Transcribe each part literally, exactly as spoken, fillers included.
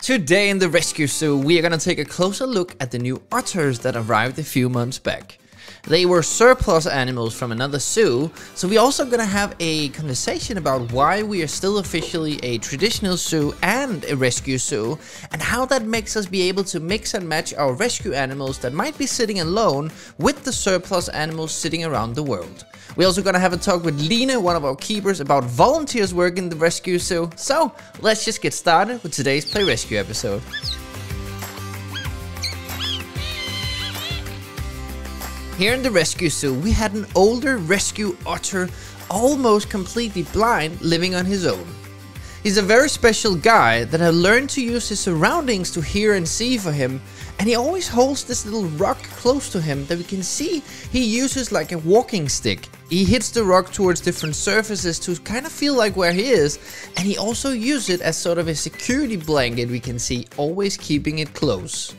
Today in the Rescue Zoo, we are gonna take a closer look at the new otters that arrived a few months back. They were surplus animals from another zoo, so we're also gonna have a conversation about why we are still officially a traditional zoo and a rescue zoo, and how that makes us be able to mix and match our rescue animals that might be sitting alone with the surplus animals sitting around the world. We're also gonna have a talk with Lina, one of our keepers, about volunteers working in the rescue zoo. So let's just get started with today's Play Rescue episode. Here in the rescue zoo, we had an older rescue otter, almost completely blind, living on his own. He's a very special guy that had learned to use his surroundings to hear and see for him, and he always holds this little rock close to him that we can see he uses like a walking stick. He hits the rock towards different surfaces to kind of feel like where he is, and he also uses it as sort of a security blanket we can see, always keeping it close.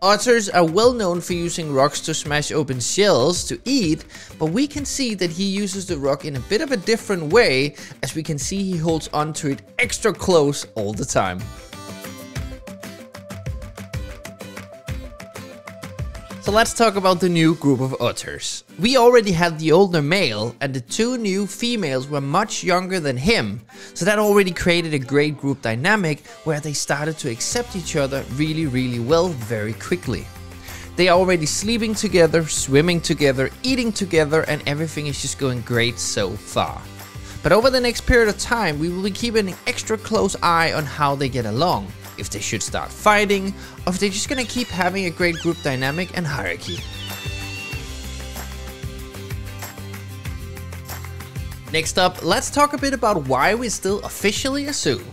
Otters are well known for using rocks to smash open shells to eat, but we can see that he uses the rock in a bit of a different way, as we can see he holds onto it extra close all the time. So let's talk about the new group of otters. We already had the older male, and the two new females were much younger than him, so that already created a great group dynamic where they started to accept each other really really well very quickly. They are already sleeping together, swimming together, eating together, and everything is just going great so far. But over the next period of time, we will be keeping an extra close eye on how they get along. If they should start fighting, or if they're just gonna keep having a great group dynamic and hierarchy. Next up, let's talk a bit about why we're still officially a zoo.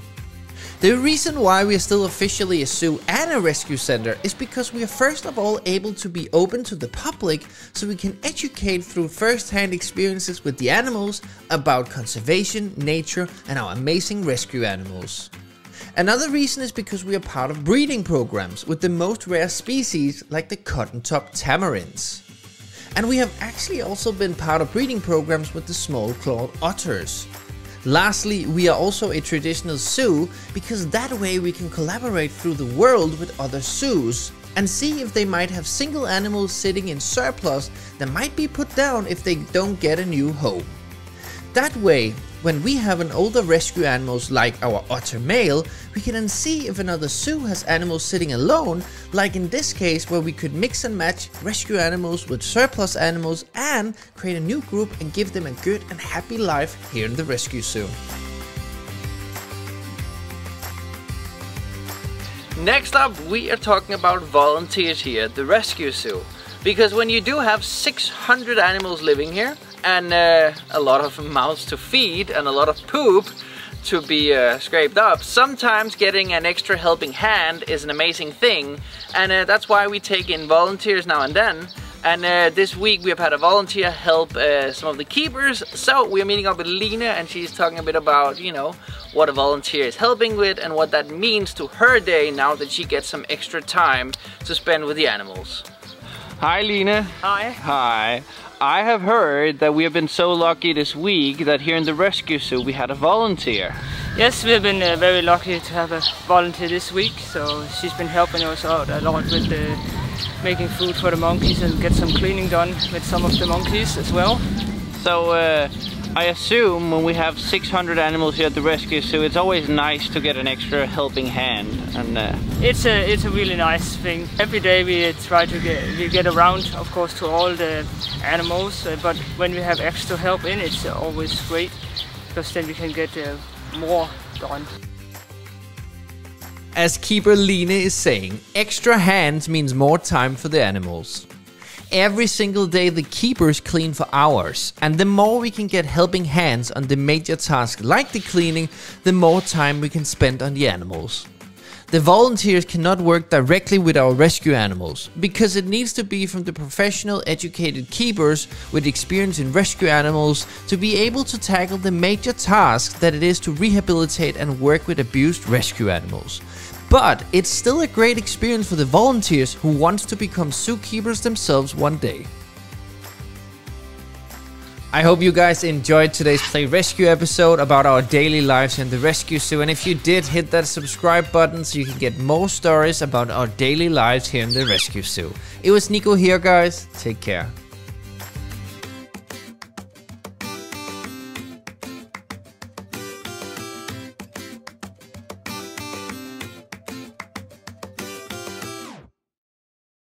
The reason why we're still officially a zoo and a rescue center is because we are first of all able to be open to the public, so we can educate through first-hand experiences with the animals about conservation, nature, and our amazing rescue animals. Another reason is because we are part of breeding programs with the most rare species like the cotton-top tamarins. And we have actually also been part of breeding programs with the small-clawed otters. Lastly, we are also a traditional zoo because that way we can collaborate through the world with other zoos and see if they might have single animals sitting in surplus that might be put down if they don't get a new home. That way, when we have an older rescue animals like our otter male, we can then see if another zoo has animals sitting alone, like in this case where we could mix and match rescue animals with surplus animals and create a new group and give them a good and happy life here in the rescue zoo. Next up, we are talking about volunteers here at the rescue zoo. Because when you do have six hundred animals living here, and uh, a lot of mouths to feed and a lot of poop to be uh, scraped up, sometimes getting an extra helping hand is an amazing thing, and uh, that's why we take in volunteers now and then. And uh, this week we have had a volunteer help uh, some of the keepers, so we're meeting up with Lina, and she's talking a bit about, you know, what a volunteer is helping with and what that means to her day now that she gets some extra time to spend with the animals. Hi Lina. Hi. Hi. I have heard that we have been so lucky this week that here in the rescue zoo we had a volunteer. Yes, we've been uh, very lucky to have a volunteer this week, so she's been helping us out a lot with uh, making food for the monkeys and get some cleaning done with some of the monkeys as well. So uh, I assume when we have six hundred animals here at the rescue zoo, it's always nice to get an extra helping hand. And uh... it's a it's a really nice thing. Every day we try to get we get around, of course, to all the animals. Uh, but when we have extra help in, it's uh, always great because then we can get uh, more done. As keeper Lina is saying, extra hands means more time for the animals. Every single day the keepers clean for hours, and the more we can get helping hands on the major task like the cleaning, the more time we can spend on the animals. The volunteers cannot work directly with our rescue animals, because it needs to be from the professional educated keepers with experience in rescue animals to be able to tackle the major task that it is to rehabilitate and work with abused rescue animals. But it's still a great experience for the volunteers who wants to become zookeepers themselves one day. I hope you guys enjoyed today's Play Rescue episode about our daily lives in the Rescue Zoo. And if you did, hit that subscribe button so you can get more stories about our daily lives here in the Rescue Zoo. It was Niko here, guys. Take care.